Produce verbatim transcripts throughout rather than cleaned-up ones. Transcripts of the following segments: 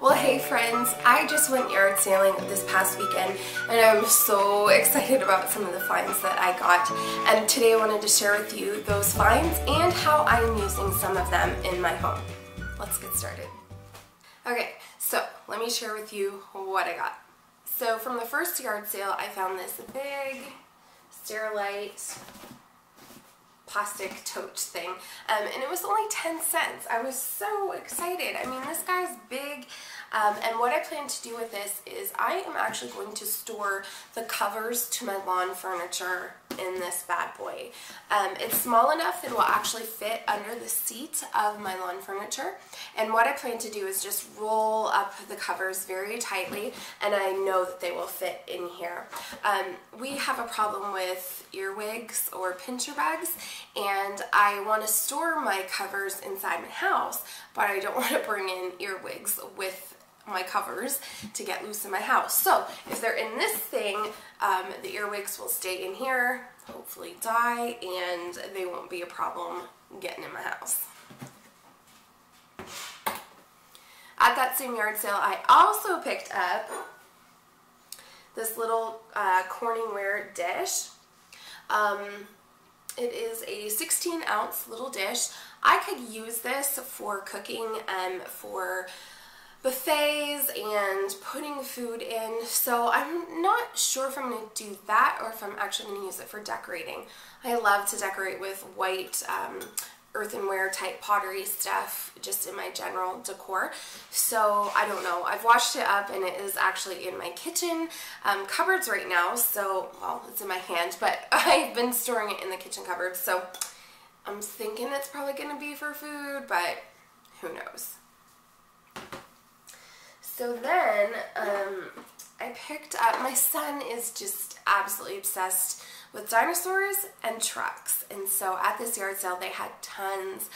Well, hey friends, I just went yard sailing this past weekend and I'm so excited about some of the finds that I got, and today I wanted to share with you those finds and how I'm using some of them in my home. Let's get started. Okay, so let me share with you what I got. So from the first yard sale, I found this big Sterilite plastic tote thing, um, and it was only ten cents. I was so excited. I mean, this guy's big, um, and what I plan to do with this is I am actually going to store the covers to my lawn furniture in this bad boy. Um, it's small enough that it will actually fit under the seat of my lawn furniture, and what I plan to do is just roll up the covers very tightly, and I know that they will fit in here. Um, we have a problem with earwigs or pincher bugs, and I want to store my covers inside my house, but I don't want to bring in earwigs with my covers to get loose in my house. So if they're in this thing, um, the earwigs will stay in here, hopefully die, and they won't be a problem getting in my house. At that same yard sale, I also picked up this little uh, Corningware dish. Um, It is a sixteen ounce little dish. I could use this for cooking and um, for buffets and putting food in, so I'm not sure if I'm going to do that or if I'm actually going to use it for decorating. I love to decorate with white um, earthenware type pottery stuff just in my general decor, so I don't know. I've washed it up and it is actually in my kitchen um, cupboards right now, so, well, it's in my hand, but I've been storing it in the kitchen cupboards, so I'm thinking it's probably going to be for food, but who knows. So then, um, I picked up, my son is just absolutely obsessed with dinosaurs and trucks, and so at this yard sale they had tons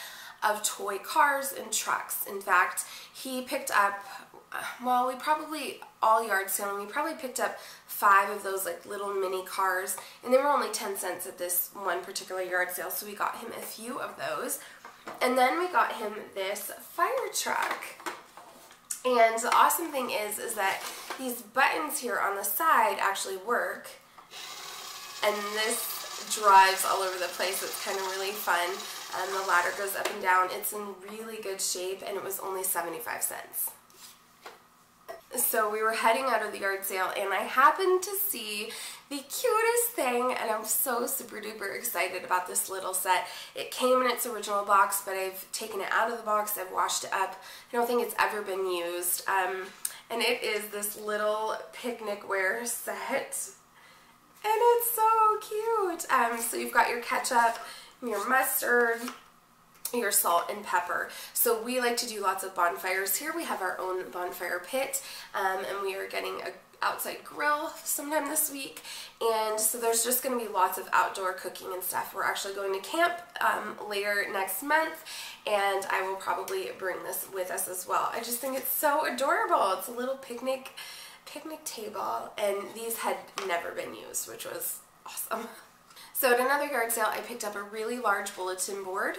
of toy cars and trucks. In fact, he picked up, well, we probably, all yard sailing, we probably picked up five of those like little mini cars, and they were only ten cents at this one particular yard sale, so we got him a few of those. And then we got him this fire truck. And the awesome thing is, is that these buttons here on the side actually work, and this drives all over the place. It's kind of really fun. Um, the ladder goes up and down. It's in really good shape, and it was only seventy-five cents. So we were heading out of the yard sale, and I happened to see the cutest thing, and I'm so super duper excited about this little set. It came in its original box, but I've taken it out of the box. I've washed it up. I don't think it's ever been used. Um, and it is this little picnicware set, and it's so cute. Um, so you've got your ketchup, your mustard, your salt and pepper. So we like to do lots of bonfires here. We have our own bonfire pit, um, and we are getting a outside grill sometime this week, and so there's just going to be lots of outdoor cooking and stuff. We're actually going to camp um, later next month, and I will probably bring this with us as well. I just think it's so adorable. It's a little picnic picnic table, and these had never been used, which was awesome. So at another yard sale, I picked up a really large bulletin board.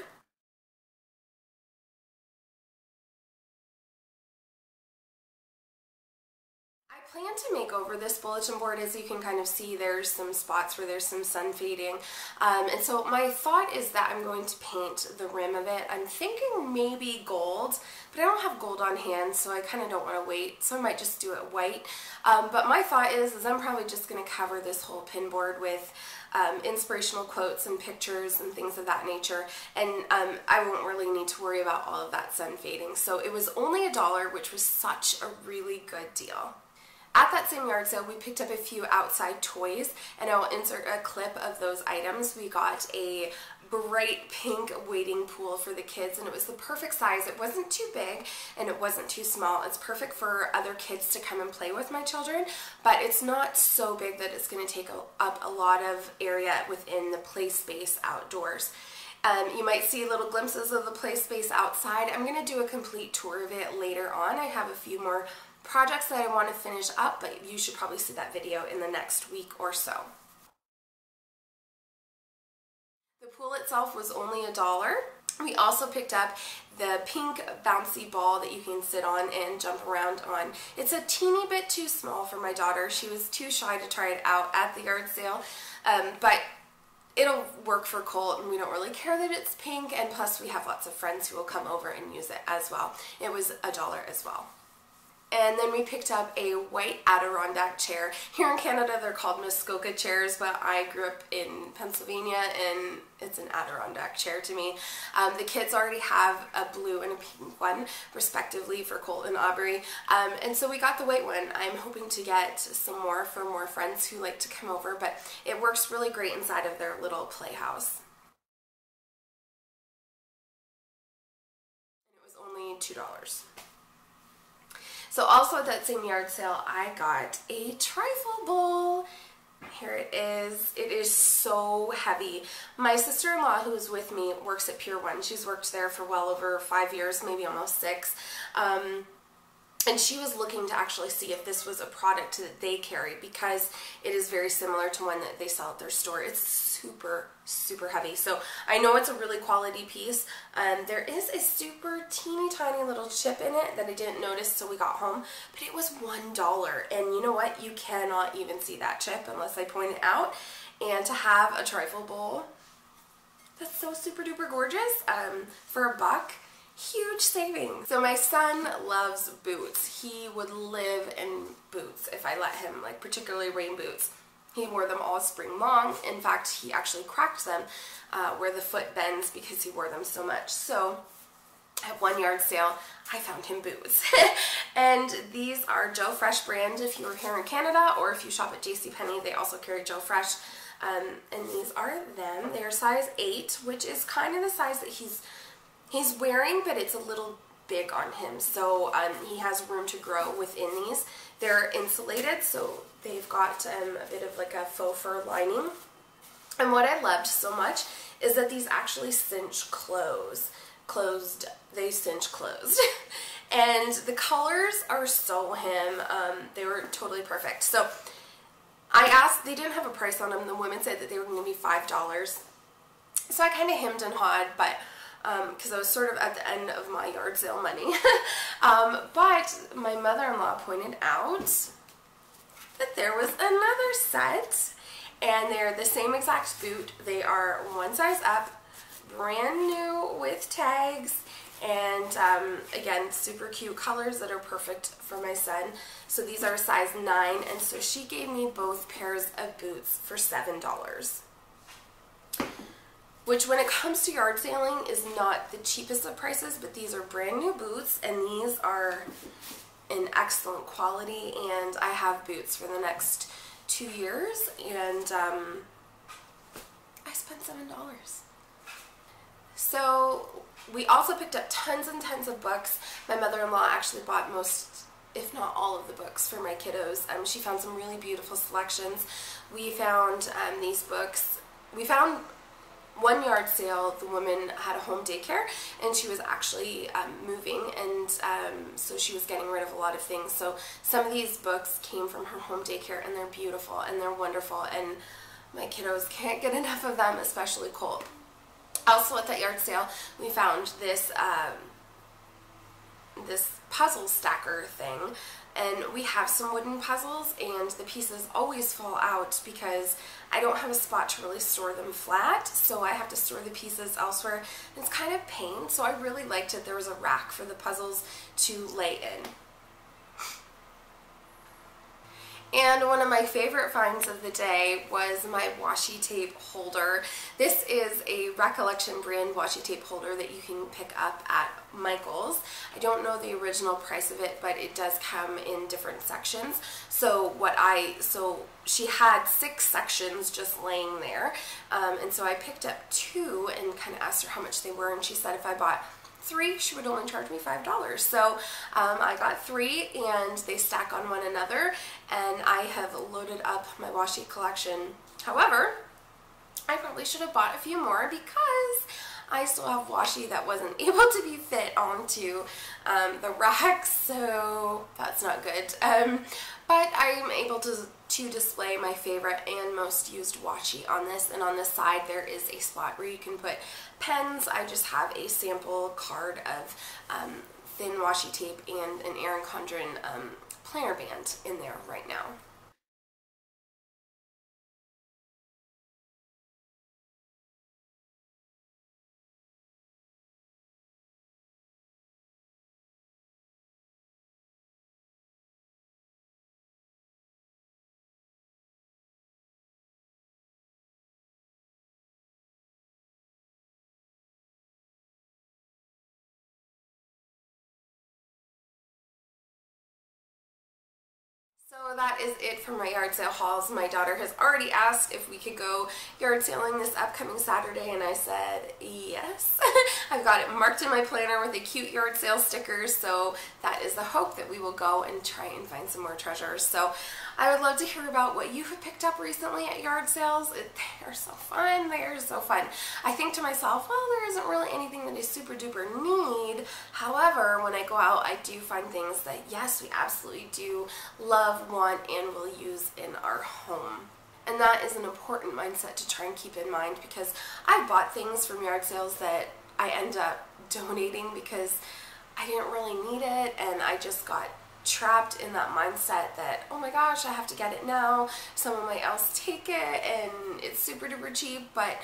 I plan to make over this bulletin board. As you can kind of see, there's some spots where there's some sun fading, um, and so my thought is that I'm going to paint the rim of it. I'm thinking maybe gold, but I don't have gold on hand, so I kind of don't want to wait, so I might just do it white. Um, but my thought is, is I'm probably just going to cover this whole pin board with um, inspirational quotes and pictures and things of that nature, and um, I won't really need to worry about all of that sun fading. So it was only a dollar, which was such a really good deal. At that same yard sale, we picked up a few outside toys, and I will insert a clip of those items. We got a bright pink wading pool for the kids, and it was the perfect size. It wasn't too big, and it wasn't too small. It's perfect for other kids to come and play with, my children, but it's not so big that it's going to take up a lot of area within the play space outdoors. Um, you might see little glimpses of the play space outside. I'm going to do a complete tour of it later on. I have a few more projects that I want to finish up, but you should probably see that video in the next week or so. The pool itself was only a dollar, We also picked up the pink bouncy ball that you can sit on and jump around on. It's a teeny bit too small for my daughter. She was too shy to try it out at the yard sale, um, but it'll work for Colt, and we don't really care that it's pink, and plus we have lots of friends who will come over and use it as well. It was a dollar as well. And then we picked up a white Adirondack chair. Here in Canada, they're called Muskoka chairs, but I grew up in Pennsylvania, and it's an Adirondack chair to me. Um, the kids already have a blue and a pink one, respectively, for Colt and Aubrey. Um, and so we got the white one. I'm hoping to get some more for more friends who like to come over, but it works really great inside of their little playhouse. It was only two dollars. So also at that same yard sale, I got a trifle bowl. Here it is. It is so heavy. My sister-in-law, who is with me, works at Pier One. She's worked there for well over five years, maybe almost six. Um, and she was looking to actually see if this was a product that they carry, because it is very similar to one that they sell at their store. It's super, super heavy. So I know it's a really quality piece. Um, there is a super teeny tiny little chip in it that I didn't notice till we got home, but it was one dollar. And you know what? You cannot even see that chip unless I point it out. And to have a trifle bowl, that's so super duper gorgeous, um, for a buck. Huge savings. So my son loves boots. He would live in boots if I let him, like particularly rain boots. He wore them all spring long. In fact, he actually cracked them uh, where the foot bends because he wore them so much. So at one yard sale, I found him boots. And these are Joe Fresh brand if you were here in Canada, or if you shop at JCPenney, they also carry Joe Fresh. Um, and these are them. They are size eight, which is kind of the size that he's He's wearing, but it's a little big on him, so um, he has room to grow within these. They're insulated, so they've got um, a bit of like a faux fur lining. And what I loved so much is that these actually cinch close. Closed, they cinch closed. And the colors are so him. Um, they were totally perfect. So I asked, they didn't have a price on them. The women said that they were going to be five dollars. So I kind of hemmed and hawed, but because um, I was sort of at the end of my yard sale money. um, but my mother-in-law pointed out that there was another set, and they're the same exact boot. They are one size up, brand new with tags, and um, again, super cute colors that are perfect for my son. So these are size nine, and so she gave me both pairs of boots for seven dollars. Which, when it comes to yard saling, is not the cheapest of prices, but these are brand new boots, and these are in excellent quality, and I have boots for the next two years, and um, I spent seven dollars. So we also picked up tons and tons of books. My mother-in-law actually bought most, if not all, of the books for my kiddos. Um, she found some really beautiful selections. We found um, these books. We found... One yard sale, the woman had a home daycare, and she was actually um, moving, and um, so she was getting rid of a lot of things. So some of these books came from her home daycare, and they're beautiful, and they're wonderful, and my kiddos can't get enough of them, especially Colt. Also at that yard sale, we found this, um, this puzzle stacker thing. And we have some wooden puzzles, and the pieces always fall out because I don't have a spot to really store them flat, so I have to store the pieces elsewhere. It's kind of pain, so I really liked it. There was a rack for the puzzles to lay in. And one of my favorite finds of the day was my washi tape holder. This is a Recollection brand washi tape holder that you can pick up at Michaels. I don't know the original price of it, but it does come in different sections. So what I, so she had six sections just laying there. Um, and so I picked up two and kind of asked her how much they were, and she said if I bought three, she would only charge me five dollars. So um, I got three, and they stack on one another, and I have loaded up my washi collection. However, I probably should have bought a few more because I still have washi that wasn't able to be fit onto um, the rack, so that that's not good. Um, but I'm able to, to display my favorite and most used washi on this, and on the side there is a spot where you can put pens. I just have a sample card of um, thin washi tape and an Erin Condren um, planner band in there right now. So that is it for my yard sale hauls. My daughter has already asked if we could go yard sailing this upcoming Saturday, and I said yes. I've got it marked in my planner with a cute yard sale sticker, so that is the hope that we will go and try and find some more treasures. So I would love to hear about what you have picked up recently at yard sales. It, they are so fun. They are so fun. I think to myself, well, there isn't really anything that I super duper need. However, when I go out, I do find things that, yes, we absolutely do love, want, and will use in our home. And that is an important mindset to try and keep in mind, because I bought things from yard sales that I end up donating because I didn't really need it, and I just got trapped in that mindset that, oh my gosh, I have to get it now, someone might else take it, and it's super duper cheap. But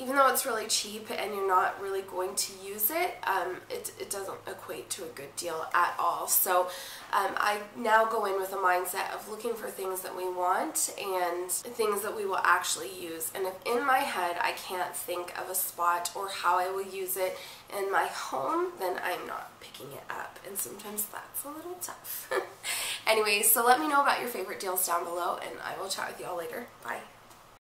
even though it's really cheap and you're not really going to use it, um, it, it doesn't equate to a good deal at all. So um, I now go in with a mindset of looking for things that we want and things that we will actually use. And if in my head I can't think of a spot or how I will use it in my home, then I'm not picking it up. And sometimes that's a little tough. Anyway, so let me know about your favorite deals down below, and I will chat with you all later. Bye.